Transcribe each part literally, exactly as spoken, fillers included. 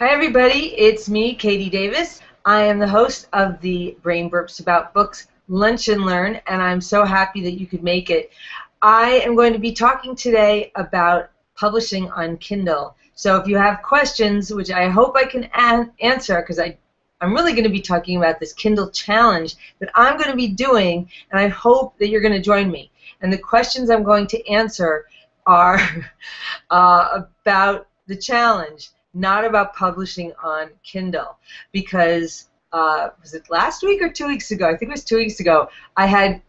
Hi everybody, it's me, Katie Davis. I am the host of the Brain Burps About Books, Lunch and Learn, and I'm so happy that you could make it. I am going to be talking today about publishing on Kindle. So if you have questions, which I hope I can an answer, because I, I'm really going to be talking about this Kindle challenge that I'm going to be doing, and I hope that you're going to join me. And the questions I'm going to answer are uh, about the challenge. Not about publishing on Kindle, because uh, was it last week or two weeks ago? I think it was two weeks ago. I had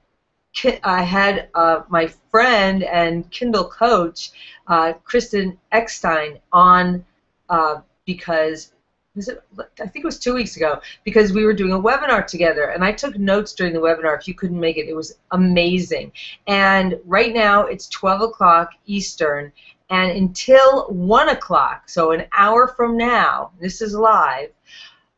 I had uh, my friend and Kindle coach uh, Kristen Eckstein on uh, because was it? I think it was two weeks ago because we were doing a webinar together, and I took notes during the webinar. If you couldn't make it, it was amazing. And right now it's twelve o'clock Eastern. And until one o'clock, so an hour from now, this is live,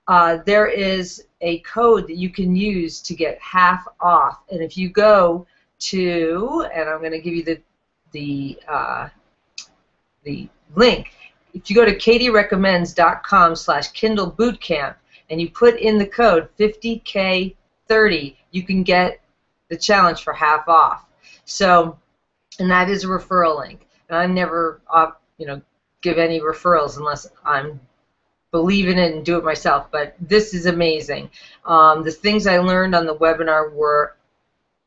uh, there is a code that you can use to get half off. And if you go to, and I'm going to give you the, the, uh, the link, if you go to katierecommends.com slash Kindle Bootcamp and you put in the code fifty K thirty, you can get the challenge for half off. So, and that is a referral link. I never, you know, give any referrals unless I'm believing it and do it myself. But this is amazing. Um, the things I learned on the webinar were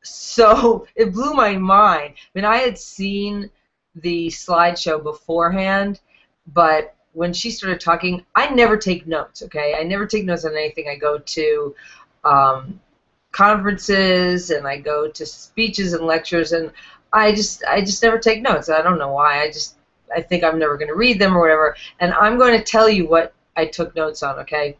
so, it blew my mind. I mean, I had seen the slideshow beforehand, but when she started talking, I never take notes, okay? I never take notes on anything. I go to um, conferences and I go to speeches and lectures, and I just I just never take notes. I don't know why. I just I think I'm never going to read them or whatever. And I'm going to tell you what I took notes on, okay?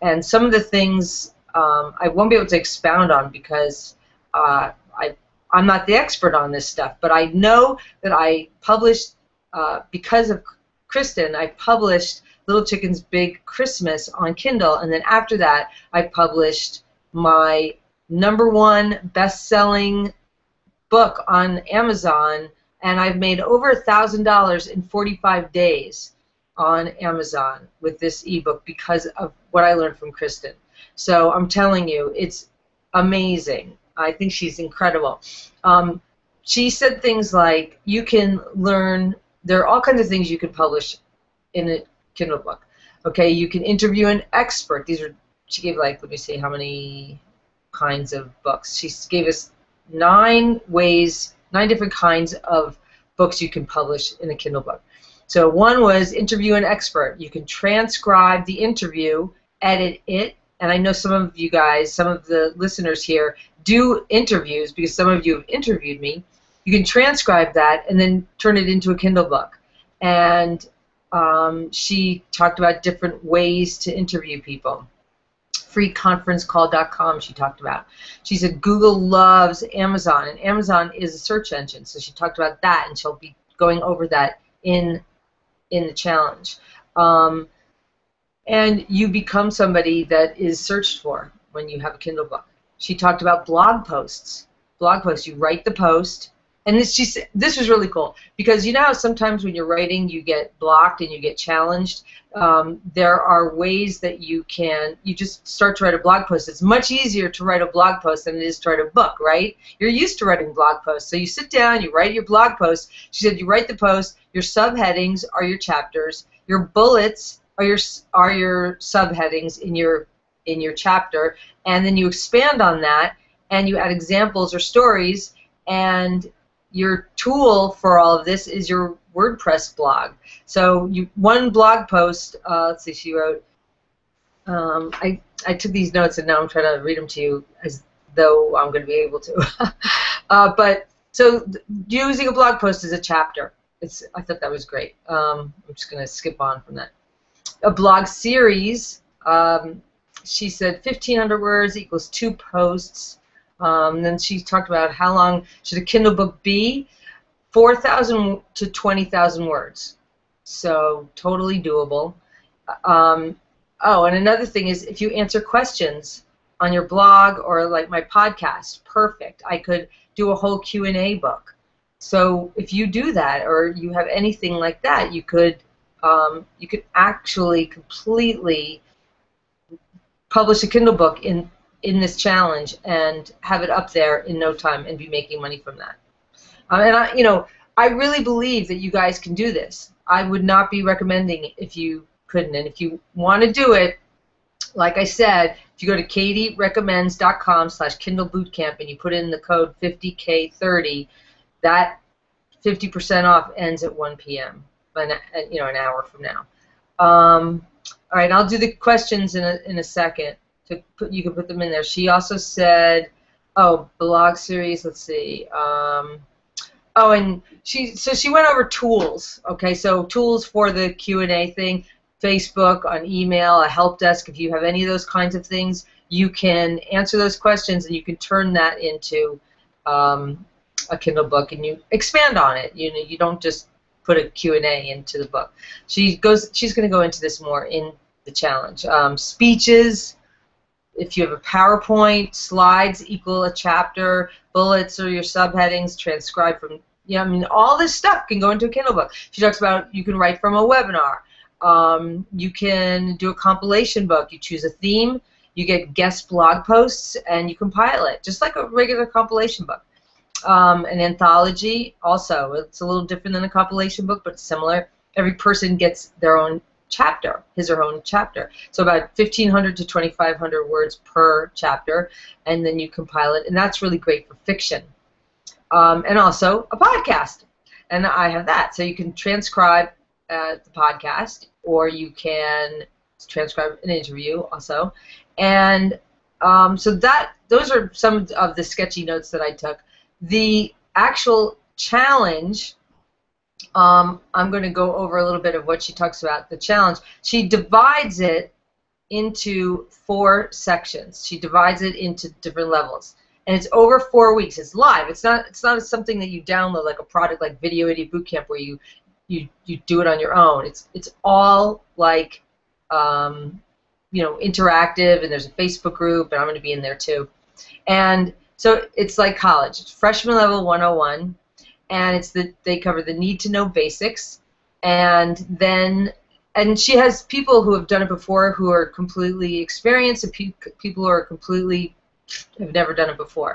And some of the things um, I won't be able to expound on because uh, I I'm not the expert on this stuff. But I know that I published uh, because of Kristen. I published Little Chicken's Big Christmas on Kindle, and then after that, I published my number one best-selling book on Amazon, and I've made over a thousand dollars in forty-five days on Amazon with this ebook because of what I learned from Kristen. So I'm telling you, it's amazing. I think she's incredible. Um, she said things like, you can learn, there are all kinds of things you can publish in a Kindle book. Okay, you can interview an expert. These are, she gave like, let me see how many kinds of books. She gave us nine ways, nine different kinds of books you can publish in a Kindle book. So one was interview an expert. You can transcribe the interview, edit it, and I know some of you guys, some of the listeners here do interviews because some of you have interviewed me. You can transcribe that and then turn it into a Kindle book. And um, she talked about different ways to interview people. Free conference call dot com she talked about. She said Google loves Amazon, and Amazon is a search engine, so she talked about that, and she'll be going over that in in the challenge. Um, and you become somebody that is searched for when you have a Kindle book. She talked about blog posts. Blog posts, you write the post, and this, she said, this was really cool, because you know how sometimes when you're writing you get blocked and you get challenged? Um, there are ways that you can, you just start to write a blog post. It's much easier to write a blog post than it is to write a book, right? You're used to writing blog posts. So you sit down, you write your blog post. She said you write the post, your subheadings are your chapters, your bullets are your, are your subheadings in your, in your chapter, and then you expand on that and you add examples or stories, and your tool for all of this is your WordPress blog. So you, one blog post, uh, let's see, she wrote, um, I, I took these notes and now I'm trying to read them to you as though I'm going to be able to. uh, but so using a blog post as a chapter, it's, I thought that was great. Um, I'm just going to skip on from that. A blog series, um, she said fifteen hundred words equals two posts. Um, then she talked about how long should a Kindle book be? four thousand to twenty thousand words. So totally doable. Um, oh, and another thing is if you answer questions on your blog or like my podcast, perfect. I could do a whole Q and A book. So if you do that or you have anything like that, you could um, you could actually completely publish a Kindle book in in this challenge and have it up there in no time and be making money from that. Um, and I, you know, I really believe that you guys can do this. I would not be recommending it if you couldn't. And if you want to do it, like I said, if you go to katie recommends dot com slash Kindle Bootcamp and you put in the code fifty K thirty, that fifty percent off ends at one P M and, you know, an hour from now. Um, all right, I'll do the questions in a in a second. To put, you can put them in there. She also said, oh, blog series. Let's see. Um, oh, and she so she went over tools. Okay, so tools for the Q and A thing. Facebook, on email, a help desk. If you have any of those kinds of things, you can answer those questions and you can turn that into um, a Kindle book and you expand on it. You know, you don't just put a Q and A into the book. She goes. She's going to go into this more in the challenge. Um, speeches. If you have a PowerPoint, slides equal a chapter. Bullets or your subheadings transcribed from. Yeah, I mean, all this stuff can go into a Kindle book. She talks about you can write from a webinar. Um, you can do a compilation book. You choose a theme, you get guest blog posts, and you compile it, just like a regular compilation book. Um, an anthology also. It's a little different than a compilation book, but similar. Every person gets their own chapter, his or her own chapter. So about fifteen hundred to twenty-five hundred words per chapter, and then you compile it, and that's really great for fiction. Um, and also a podcast, and I have that. So you can transcribe Uh, the podcast, or you can transcribe an interview also, and um, so that those are some of the sketchy notes that I took. The actual challenge, um, I'm going to go over a little bit of what she talks about. The challenge, she divides it into four sections. She divides it into different levels, and it's over four weeks. It's live. It's not. It's not something that you download like a product like Video Idiot Boot Camp where you. You, you do it on your own. It's it's all like um, you know, interactive, and there's a Facebook group, and I'm going to be in there too. And so it's like college. It's freshman level one oh one, and it's the they cover the need to know basics, and then and she has people who have done it before who are completely experienced, and pe people who are completely have never done it before,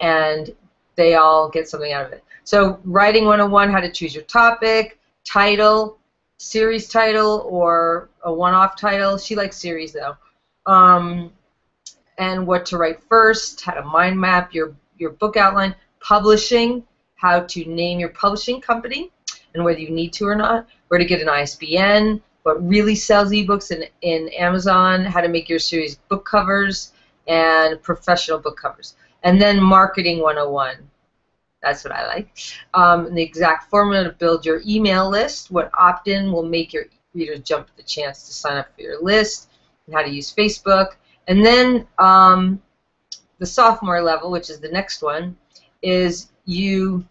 and they all get something out of it. So writing one oh one, how to choose your topic. Title, series title, or a one-off title. She likes series though. Um, and what to write first, how to mind map your your book outline, publishing, how to name your publishing company, and whether you need to or not, where to get an I S B N, what really sells ebooks in in Amazon, how to make your series book covers and professional book covers, and then marketing one oh one. That's what I like. Um, the exact formula to build your email list, what opt-in will make your readers jump at the chance to sign up for your list, and how to use Facebook. And then um, the sophomore level, which is the next one, is you,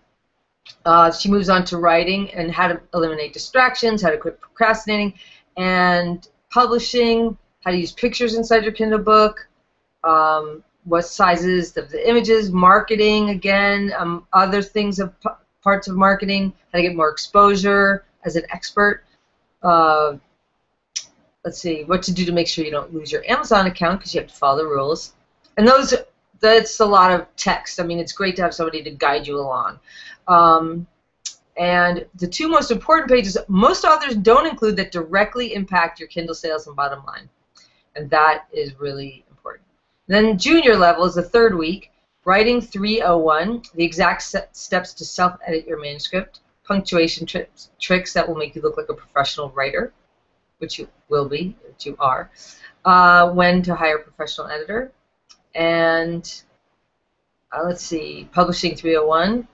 uh, she moves on to writing and how to eliminate distractions, how to quit procrastinating, and publishing, how to use pictures inside your Kindle book, um, what sizes of the images, marketing again, um, other things of p parts of marketing, how to get more exposure as an expert. Uh, let's see, what to do to make sure you don't lose your Amazon account because you have to follow the rules. And those, that's a lot of text. I mean, it's great to have somebody to guide you along. Um, and the two most important pages, most authors don't include that directly impact your Kindle sales and bottom line. And that is really important. Then junior level is the third week, writing three oh one, the exact steps to self-edit your manuscript, punctuation trips, tricks that will make you look like a professional writer, which you will be, which you are, uh, when to hire a professional editor, and uh, let's see, publishing three oh one,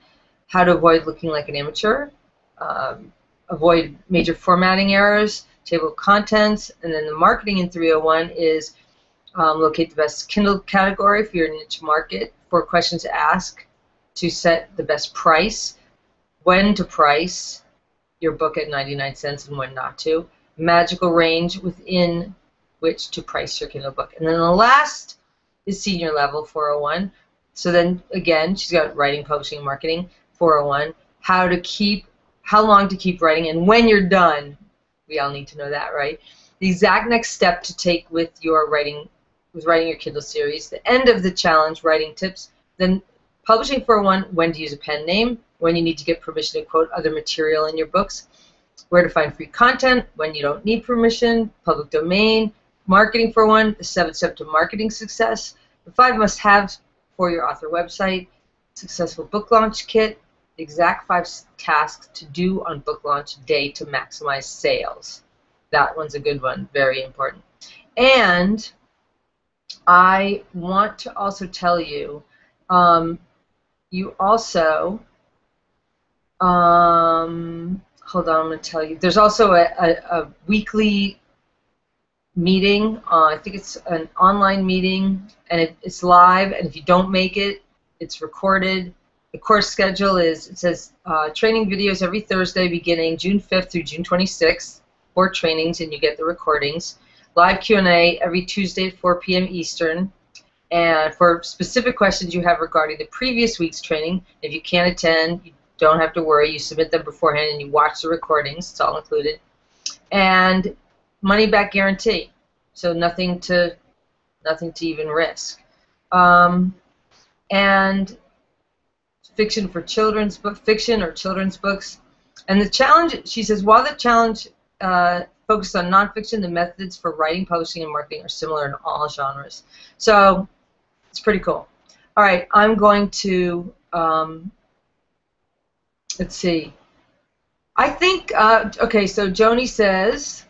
how to avoid looking like an amateur, um, avoid major formatting errors, table of contents, and then the marketing in three oh one is Um, locate the best Kindle category for your niche market, four questions to ask to set the best price, when to price your book at ninety-nine cents and when not to, magical range within which to price your Kindle book. And then the last is senior level, four oh one. So then, again, she's got writing, publishing, and marketing, four oh one, how to keep, how long to keep writing, and when you're done, We all need to know that, right? The exact next step to take with your writing, with writing your Kindle series, the end of the challenge, writing tips, then publishing for one, when to use a pen name, when you need to get permission to quote other material in your books, where to find free content, when you don't need permission, public domain, marketing for one, the seventh step to marketing success, the five must-haves for your author website, successful book launch kit, the exact five tasks to do on book launch day to maximize sales. That one's a good one, very important. And I want to also tell you, um, you also, um, hold on, I'm going to tell you, there's also a, a, a weekly meeting, uh, I think it's an online meeting, and it, it's live, and if you don't make it, it's recorded. The course schedule is, it says uh, training videos every Thursday beginning June fifth through June twenty-sixth, four trainings, and you get the recordings. Live Q and A every Tuesday at four P M Eastern, and for specific questions you have regarding the previous week's training, if you can't attend, you don't have to worry, you submit them beforehand and you watch the recordings, it's all included. And money back guarantee, so nothing to, nothing to even risk. Um, and fiction for children's book, fiction or children's books. And the challenge, she says, while the challenge uh, focused on nonfiction, the methods for writing, publishing, and marketing are similar in all genres. So it's pretty cool. All right, I'm going to, um, let's see. I think, uh, okay, so Joni says,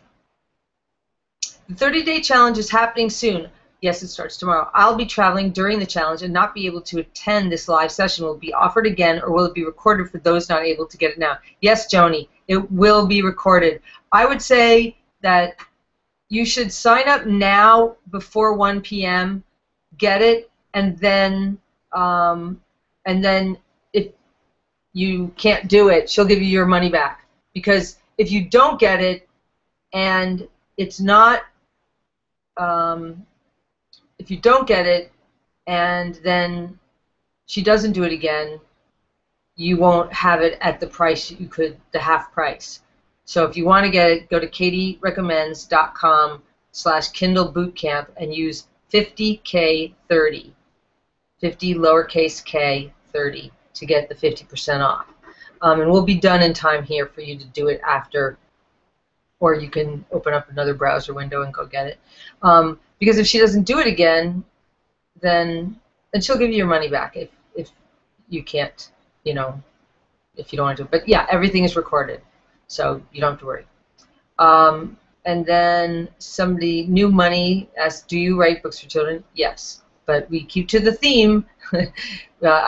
the thirty-day challenge is happening soon. Yes, it starts tomorrow. I'll be traveling during the challenge and not be able to attend this live session. Will it be offered again, or will it be recorded for those not able to get it now? Yes, Joni, it will be recorded. I would say that you should sign up now before one P M, get it, and then um, and then if you can't do it, she'll give you your money back. Because if you don't get it and it's not... Um, If you don't get it and then she doesn't do it again, you won't have it at the price you could, the half price. So if you want to get it, go to katie recommends dot com slash Kindle Bootcamp and use fifty K thirty, fifty lowercase k thirty, to get the fifty percent off. Um, and we'll be done in time here for you to do it after, or you can open up another browser window and go get it. Um, Because if she doesn't do it again, then then she'll give you your money back if if you can't, you know, if you don't want to. But yeah, everything is recorded, so you don't have to worry. Um, and then somebody, New Money, asked, do you write books for children? Yes, but we keep to the theme.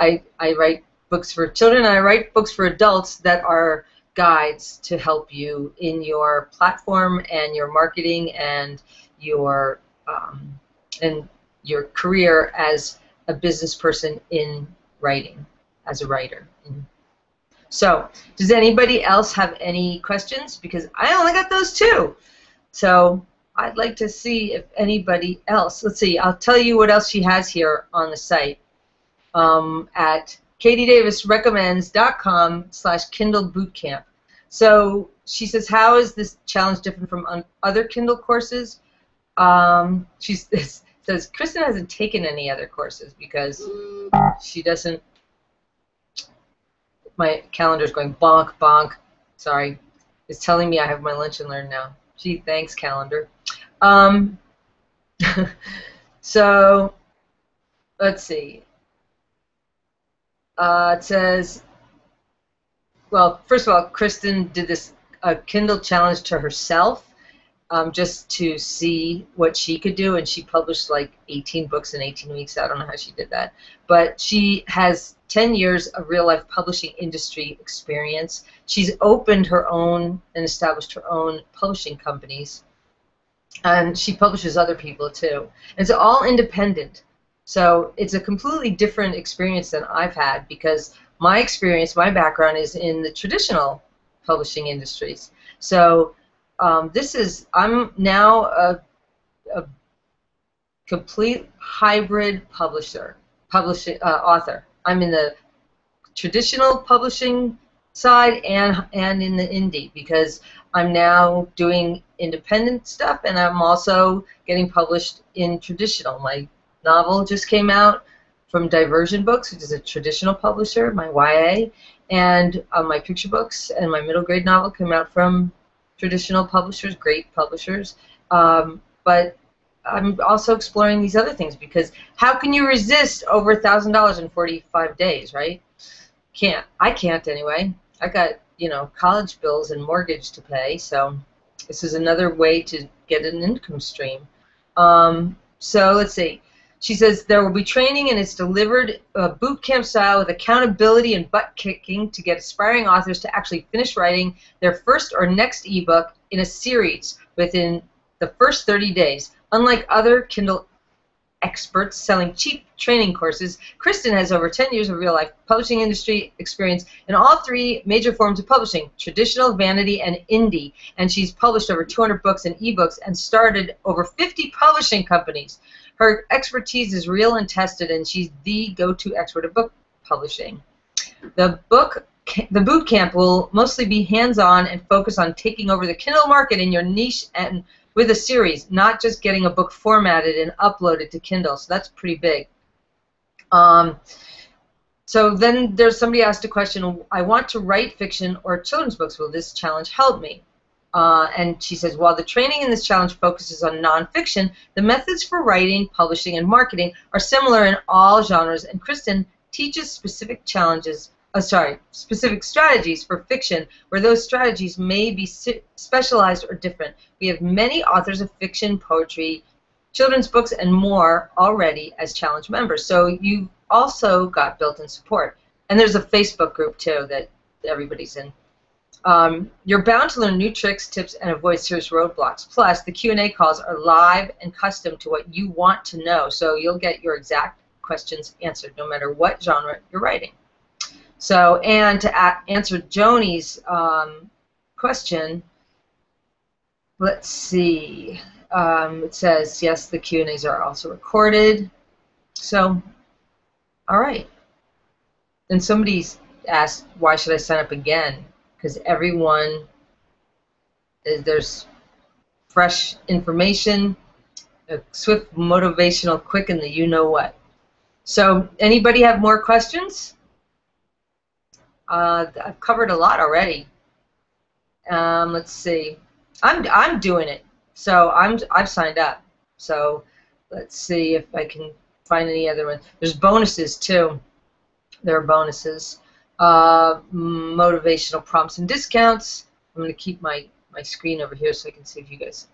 I I write books for children. And I write books for adults that are guides to help you in your platform and your marketing and your Um, and your career as a business person in writing, as a writer. So, does anybody else have any questions? Because I only got those two. So, I'd like to see if anybody else, let's see, I'll tell you what else she has here on the site um, at katie davis recommends dot com slash Kindle Bootcamp. So, she says, how is this challenge different from other Kindle courses? Um, she says, Kristen hasn't taken any other courses because she doesn't, my calendar's going bonk, bonk, sorry, it's telling me I have my Lunch and Learn now. Gee, thanks, calendar. Um, so, let's see. Uh, it says, well, first of all, Kristen did this uh, Kindle challenge to herself. Um, just to see what she could do, and she published like eighteen books in eighteen weeks. I don't know how she did that. But she has ten years of real-life publishing industry experience. She's opened her own and established her own publishing companies, and she publishes other people too. And it's all independent. So it's a completely different experience than I've had, because my experience, my background is in the traditional publishing industries. So Um, this is, I'm now a, a complete hybrid publisher, publishing, uh, author. I'm in the traditional publishing side and, and in the indie, because I'm now doing independent stuff, and I'm also getting published in traditional. My novel just came out from Diversion Books, which is a traditional publisher, my Y A, and uh, my picture books and my middle grade novel came out from traditional publishers, great publishers. Um, but I'm also exploring these other things, because how can you resist over one thousand dollars in forty-five days, right? Can't. I can't anyway. I got, you know, college bills and mortgage to pay, so this is another way to get an income stream. Um, so let's see. She says, there will be training, and it's delivered uh, boot camp style with accountability and butt-kicking to get aspiring authors to actually finish writing their first or next ebook in a series within the first thirty days. Unlike other Kindle experts selling cheap training courses, Kristen has over ten years of real-life publishing industry experience in all three major forms of publishing, traditional, vanity, and indie, and she's published over two hundred books and ebooks and started over fifty publishing companies. Her expertise is real and tested, and she's the go-to expert of book publishing. The book, the boot camp will mostly be hands-on and focus on taking over the Kindle market in your niche and with a series, not just getting a book formatted and uploaded to Kindle. So that's pretty big. Um, so then there's somebody asked a question, I want to write fiction or children's books. Will this challenge help me? Uh, and she says, while the training in this challenge focuses on nonfiction, the methods for writing, publishing, and marketing are similar in all genres, and Kristen teaches specific challenges, uh, sorry, specific strategies for fiction, where those strategies may be si- specialized or different. We have many authors of fiction, poetry, children's books, and more already as challenge members. So you also got built-in support. And there's a Facebook group, too, that everybody's in. Um, you're bound to learn new tricks, tips, and avoid serious roadblocks. Plus, the Q and A calls are live and custom to what you want to know, so you'll get your exact questions answered, no matter what genre you're writing. So, and to a answer Joni's um, question, let's see. Um, it says, yes, the Q and A's are also recorded. So, all right. And somebody's asked, why should I sign up again? Because everyone, there's fresh information, a swift, motivational, quick, and the you-know-what. So anybody have more questions? Uh, I've covered a lot already. Um, let's see. I'm, I'm doing it, so I'm, I've signed up. So let's see if I can find any other ones. There's bonuses, too. There are bonuses. Uh, motivational prompts and discounts. I'm going to keep my, my screen over here so I can see if you guys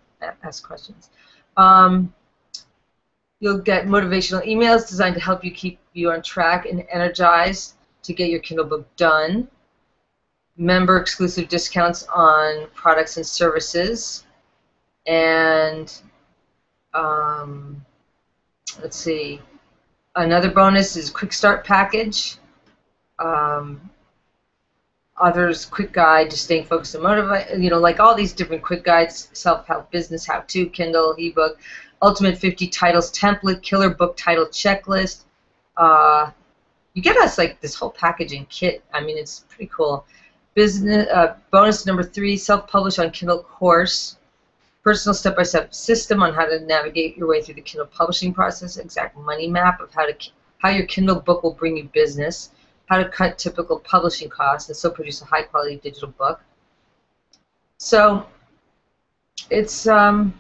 ask questions. Um, you'll get motivational emails designed to help you keep you on track and energized to get your Kindle book done. Member exclusive discounts on products and services. And um, let's see. Another bonus is Quick Start Package. Um, authors, quick guide to staying focused and motivated, you know, like all these different quick guides, self-help, business, how-to, Kindle, ebook, ultimate fifty titles template, killer book title checklist. Uh, you get us like this whole packaging kit. I mean, it's pretty cool. Business uh, bonus number three: self-publish on Kindle course, personal step-by-step system on how to navigate your way through the Kindle publishing process, exact money map of how to how your Kindle book will bring you business. How to cut typical publishing costs and still produce a high-quality digital book. So it's um,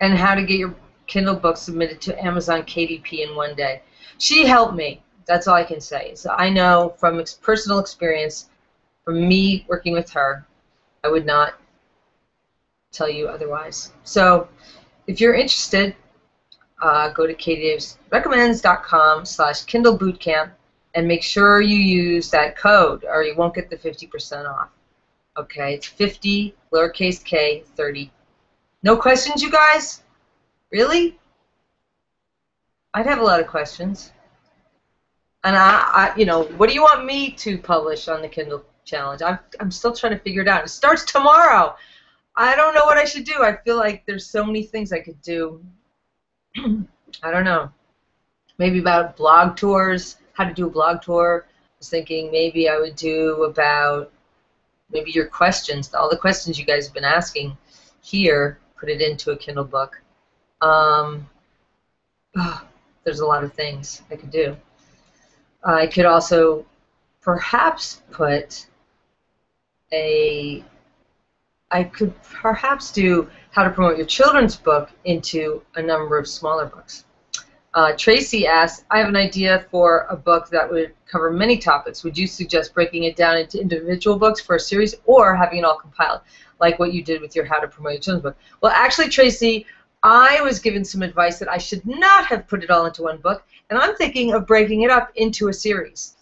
and how to get your Kindle book submitted to Amazon K D P in one day. She helped me. That's all I can say. So I know from ex personal experience, from me working with her, I would not tell you otherwise. So if you're interested, uh, go to katie davis recommends dot com slash Kindle Bootcamp. And make sure you use that code, or you won't get the fifty percent off. Okay, it's fifty, lowercase k, thirty. No questions, you guys? Really? I'd have a lot of questions. And I, I, you know, what do you want me to publish on the Kindle Challenge? I'm, I'm still trying to figure it out. It starts tomorrow. I don't know what I should do. I feel like there's so many things I could do. I don't know. Maybe about blog tours. How to do a blog tour. I was thinking maybe I would do about maybe your questions, all the questions you guys have been asking here, put it into a Kindle book. Um, oh, there's a lot of things I could do. I could also perhaps put a, I could perhaps do how to promote your children's book into a number of smaller books. Uh, Tracy asks, I have an idea for a book that would cover many topics. Would you suggest breaking it down into individual books for a series or having it all compiled, like what you did with your How to Promote Your Children's Book? Well, actually, Tracy, I was given some advice that I should not have put it all into one book, and I'm thinking of breaking it up into a series.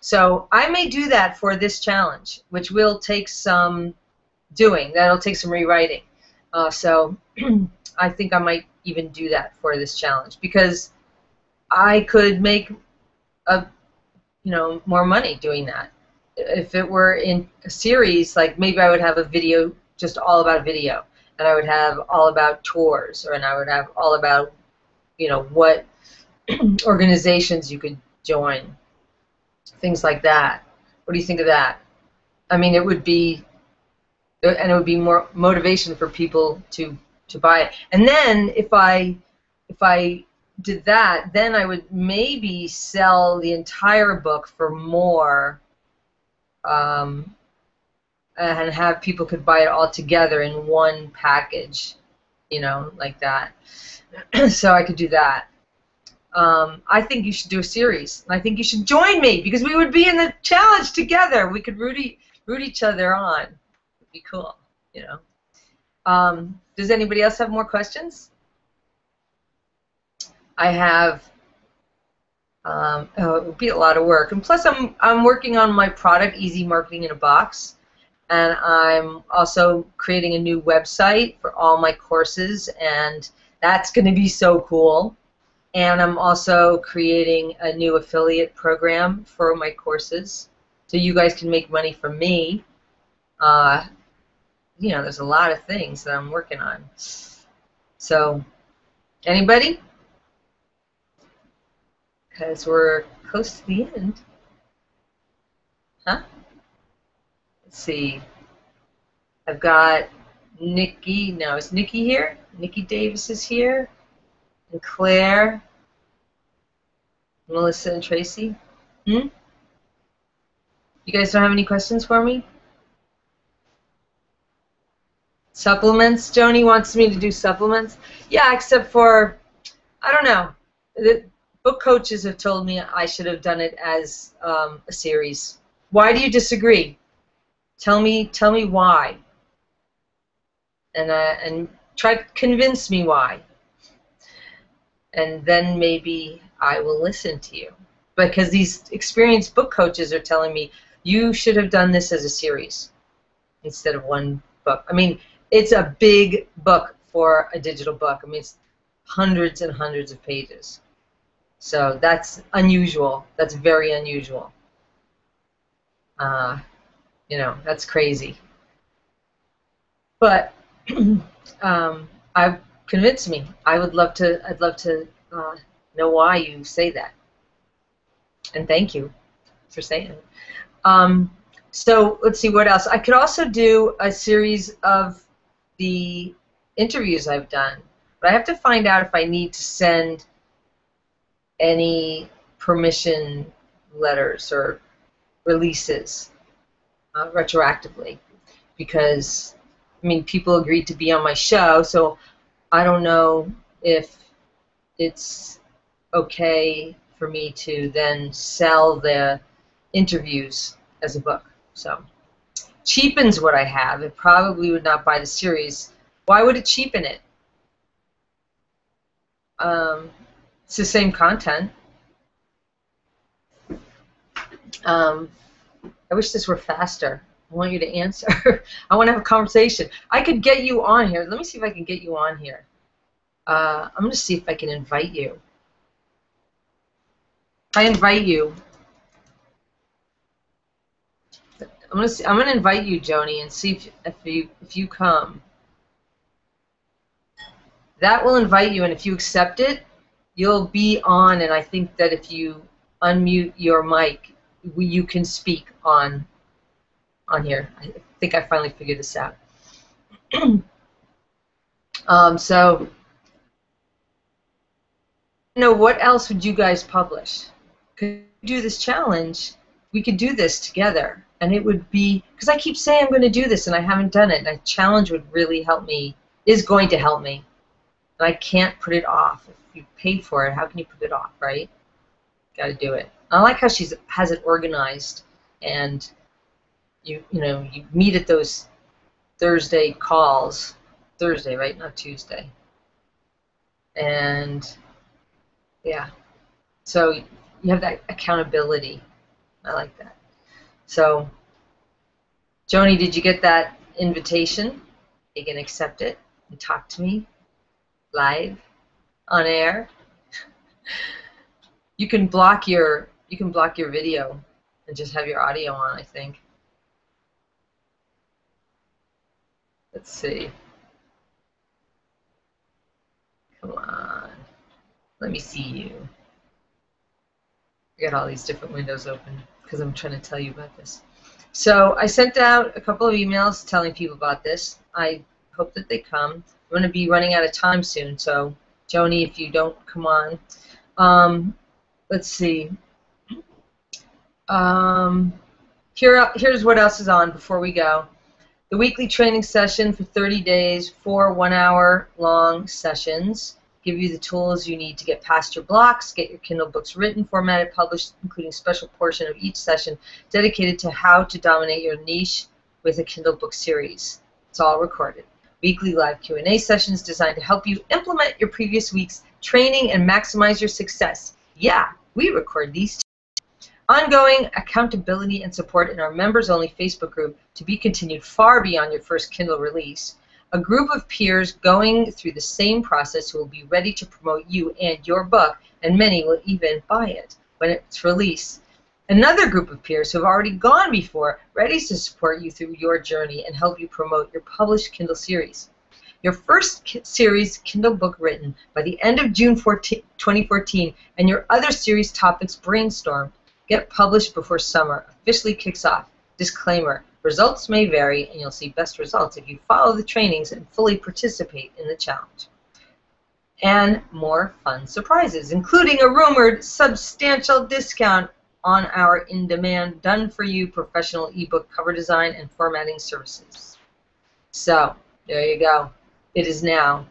So I may do that for this challenge, which will take some doing. That'll take some rewriting. Uh, so I think I might even do that for this challenge, because I could make a, you know, more money doing that. If it were in a series, like maybe I would have a video just all about video, and I would have all about tours, or and I would have all about, you know, what organizations you could join, things like that. What do you think of that? I mean, it would be, and it would be more motivation for people to to buy it. And then if I if I did that, then I would maybe sell the entire book for more, um, and have people could buy it all together in one package, you know, like that. So I could do that. Um, I think you should do a series, and I think you should join me, because we would be in the challenge together. We could root, e root each other on. It'd be cool, you know. Um, does anybody else have more questions? I have. Um, oh, it would be a lot of work, and plus I'm I'm working on my product, Easy Marketing in a Box, and I'm also creating a new website for all my courses, and that's going to be so cool. And I'm also creating a new affiliate program for my courses, so you guys can make money from me. Uh, you know, there's a lot of things that I'm working on. So, anybody? Because we're close to the end. Huh? Let's see. I've got Nikki. No, is Nikki here? Nikki Davis is here. And Claire. Melissa and Tracy. Hmm? You guys don't have any questions for me? Supplements? Joni wants me to do supplements. Yeah, except for, I don't know. The book coaches have told me I should have done it as um, a series. Why do you disagree? Tell me, tell me why. And, uh, and try to convince me why. And then maybe I will listen to you. Because these experienced book coaches are telling me, you should have done this as a series instead of one book. I mean, it's a big book for a digital book. I mean, it's hundreds and hundreds of pages. So that's unusual. That's very unusual. Uh, you know, that's crazy. But um, I've... Convince me. I would love to. I'd love to uh, know why you say that. And thank you for saying it. Um, so let's see what else. I could also do a series of the interviews I've done, but I have to find out if I need to send any permission letters or releases uh, retroactively, because I mean people agreed to be on my show, so. I don't know if it's okay for me to then sell the interviews as a book. So cheapens what I have. It probably would not buy the series. Why would it cheapen it? Um, it's the same content. Um, I wish this were faster. I want you to answer. I want to have a conversation. I could get you on here. Let me see if I can get you on here. Uh, I'm going to see if I can invite you. I invite you. I'm going to see, I'm going to invite you, Joni, and see if if you if you come. That will invite you, and if you accept it, you'll be on. And I think that if you unmute your mic, you can speak on. on here. think I finally figured this out. um, so, you know, what else would you guys publish? Could we do this challenge? We could do this together, and it would be, because I keep saying I'm going to do this, and I haven't done it, and a challenge would really help me, is going to help me, and I can't put it off. If you paid for it, how can you put it off, right? Got to do it. I like how she has it organized, and you you know you meet at those Thursday calls, Thursday, right? Not Tuesday. And yeah, so you have that accountability. I like that. So, Joni, did you get that invitation? You can accept it and talk to me live on air. You can block your you can block your video and just have your audio on, I think. Let's see. Come on. Let me see you. I got all these different windows open because I'm trying to tell you about this. So I sent out a couple of emails telling people about this. I hope that they come. I'm going to be running out of time soon, so Joni, if you don't, come on. Um, let's see. Um, here, here's what else is on before we go. The weekly training session for thirty days, four one-hour long sessions. Give you the tools you need to get past your blocks, get your Kindle books written, formatted, published, including a special portion of each session dedicated to how to dominate your niche with a Kindle book series. It's all recorded. Weekly live Q and A sessions designed to help you implement your previous week's training and maximize your success. Yeah, we record these too. Ongoing accountability and support in our members-only Facebook group to be continued far beyond your first Kindle release. A group of peers going through the same process who will be ready to promote you and your book, and many will even buy it when it's released. Another group of peers who have already gone before, ready to support you through your journey and help you promote your published Kindle series. Your first series Kindle book written by the end of June twenty fourteen, and your other series topics brainstormed get published before summer officially kicks off. Disclaimer. Results may vary, and you'll see best results if you follow the trainings and fully participate in the challenge. And more fun surprises, including a rumored substantial discount on our in-demand, done-for-you professional ebook cover design and formatting services. So, there you go. It is now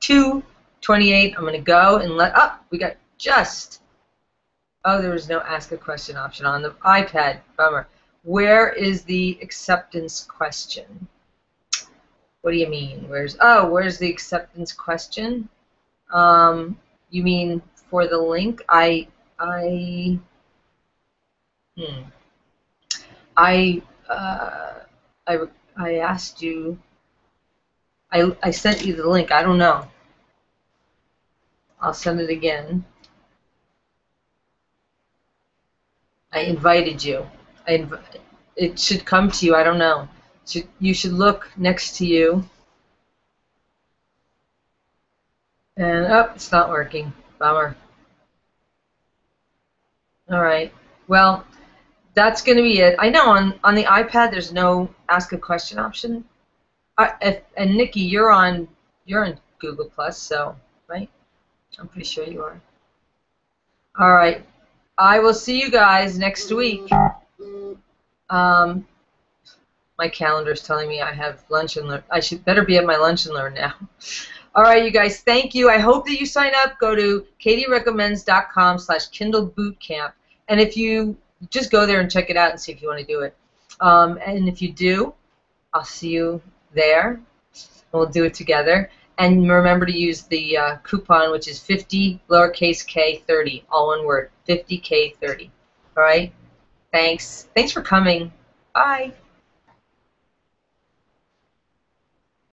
two twenty-eight. I'm going to go and let up. Oh, we got just. Oh, there was no ask a question option on the iPad. Bummer. Where is the acceptance question? What do you mean? Where's oh, where's the acceptance question? Um, you mean for the link? I I hmm. I uh, I I asked you. I I sent you the link. I don't know. I'll send it again. I invited you. It should come to you. I don't know. You should look next to you. And, oh, it's not working. Bummer. All right. Well, that's going to be it. I know on, on the iPad there's no ask a question option. I, if, and, Nikki, you're on, you're on Google Plus, so, right? I'm pretty sure you are. All right. I will see you guys next week. Um, my calendar is telling me I have lunch and learn. I should better be at my lunch and learn now. All right, you guys, thank you. I hope that you sign up. Go to katie recommends dot com slash Kindle Bootcamp, and if you just go there and check it out and see if you want to do it. Um, and if you do, I'll see you there. We'll do it together. And remember to use the uh, coupon, which is fifty lowercase k thirty, all one word, fifty K thirty. All right. Thanks. Thanks for coming. Bye.